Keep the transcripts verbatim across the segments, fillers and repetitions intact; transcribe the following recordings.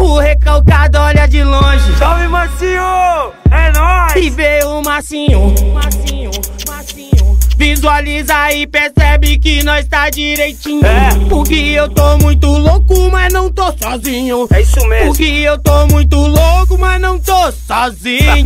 O recalcado olha de longe. Salve, Marcinho! É nóis! E vê o Marcinho, Marcinho, Marcinho. Visualiza e percebe que nós tá direitinho. É. Porque eu tô muito louco, mas não tô sozinho. É isso mesmo. Porque eu tô muito louco, mas não tô sozinho. E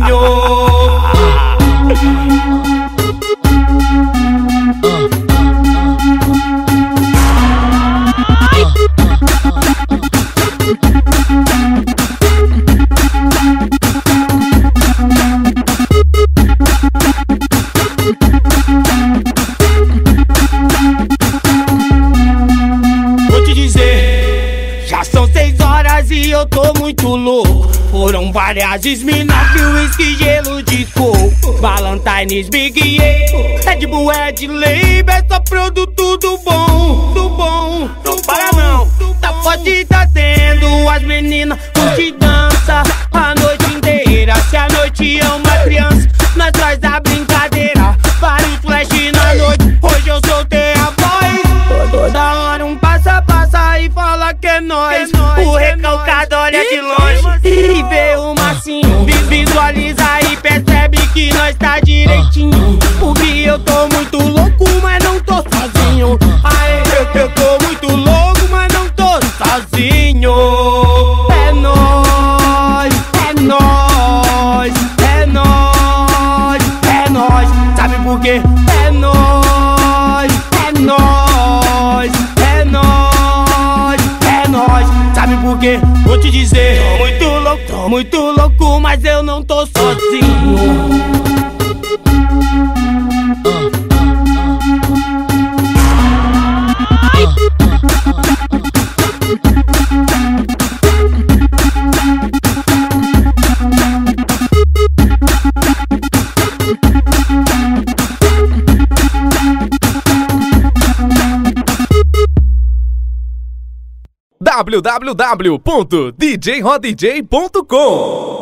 eu tô muito louco. Foram várias esminas e uísque, gelo de coco, Valentine's, Big A, Red Bull, Red Label, é só produto do bom, do bom. Não para não, tá forte, tá tendo. As meninas curte dança a noite inteira. Se a noite é uma criança, nós traz a brincadeira. Vários flash na noite, hoje eu soltei a voz. Toda hora um passa, passa e fala que é nóis. O recalcado olha de longe e vê o Marcinho. Visualiza e percebe que nós tá direitinho. Porque eu tô muito louco, mas não tô sozinho. Aê, eu, eu tô muito louco, mas não tô sozinho. É nóis, é nóis, é nóis, é nóis. Sabe por quê? É nóis, é nóis, é nóis, é nóis. Sabe por quê? Vou te dizer. Tô muito louco, tô muito louco, mas eu não tô sozinho. w w w ponto d j rodj ponto com